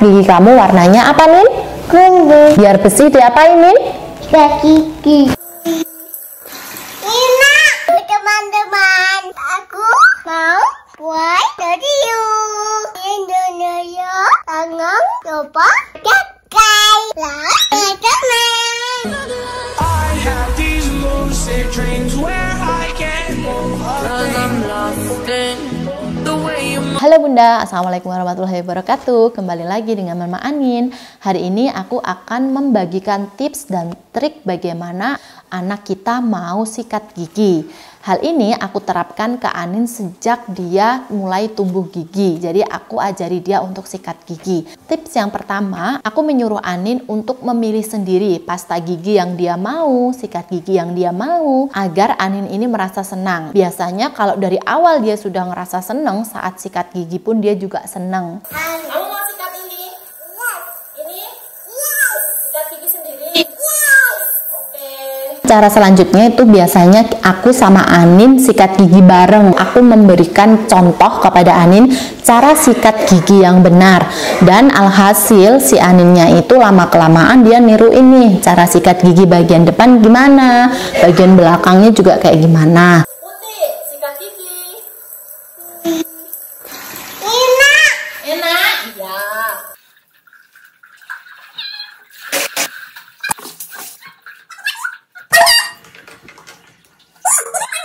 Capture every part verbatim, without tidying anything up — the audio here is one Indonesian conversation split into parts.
gigi kamu warnanya apa, Nin? Kuning. Biar bersih diapain, Nin? Gigi. Nina, teman-teman, aku mau buat video Indonesia tangan coba gakai lah teman. I have these lucid dreams where I can move on. Halo Bunda, Assalamualaikum warahmatullahi wabarakatuh. Kembali lagi dengan Mama Anin. Hari ini aku akan membagikan tips dan trik bagaimana anak kita mau sikat gigi. Hal ini aku terapkan ke Anin sejak dia mulai tumbuh gigi. Jadi aku ajari dia untuk sikat gigi. Tips yang pertama, aku menyuruh Anin untuk memilih sendiri pasta gigi yang dia mau, sikat gigi yang dia mau, agar Anin ini merasa senang. Biasanya kalau dari awal dia sudah ngerasa senang, saat sikat gigi pun dia juga senang. Kamu mau sikat ini? Yes. Ini? Yes. Sikat gigi sendiri? Yes. Oke. Cara selanjutnya itu biasanya aku sama Anin sikat gigi bareng. Aku memberikan contoh kepada Anin cara sikat gigi yang benar. Dan alhasil si Aninnya itu lama-kelamaan dia niru ini. Cara sikat gigi bagian depan gimana, bagian belakangnya juga kayak gimana.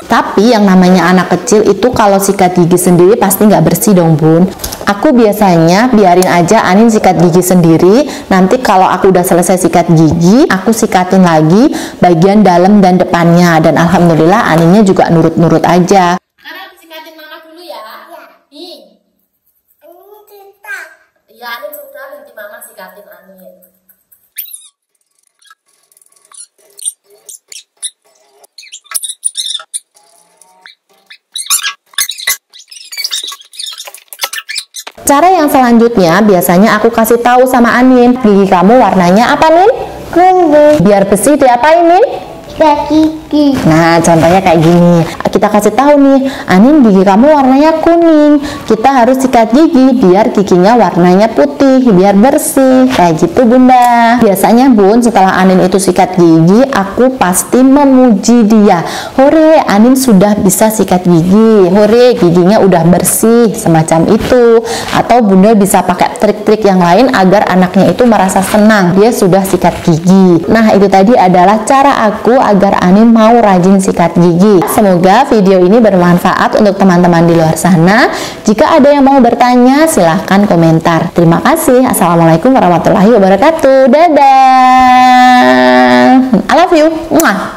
Tapi yang namanya anak kecil itu kalau sikat gigi sendiri pasti nggak bersih dong Bun. Aku biasanya biarin aja Anin sikat gigi sendiri. Nanti kalau aku udah selesai sikat gigi, aku sikatin lagi bagian dalam dan depannya. Dan alhamdulillah Aninnya juga nurut-nurut aja. Sekarang sikatin mama dulu ya. Nih. Anin cinta. Ya Anin suka, nanti mama sikatin Anin. Cara yang selanjutnya biasanya aku kasih tahu sama Anin, gigi kamu warnanya apa Nin? Kuning. Biar bersih diapain Nin? Sikat gigi. Nah contohnya kayak gini, kita kasih tahu nih, Anin gigi kamu warnanya kuning, kita harus sikat gigi biar giginya warnanya putih, biar bersih, kayak gitu Bunda. Biasanya Bun setelah Anin itu sikat gigi, aku pasti memuji dia. Hore, Anin sudah bisa sikat gigi, hore giginya udah bersih, semacam itu. Atau Bunda bisa pakai trik-trik yang lain agar anaknya itu merasa senang, dia sudah sikat gigi. Nah itu tadi adalah cara aku agar Anin mau rajin sikat gigi. Semoga video ini bermanfaat untuk teman-teman di luar sana. Jika ada yang mau bertanya, silahkan komentar. Terima kasih. Assalamualaikum warahmatullahi wabarakatuh. Dadah. I love you. Muah.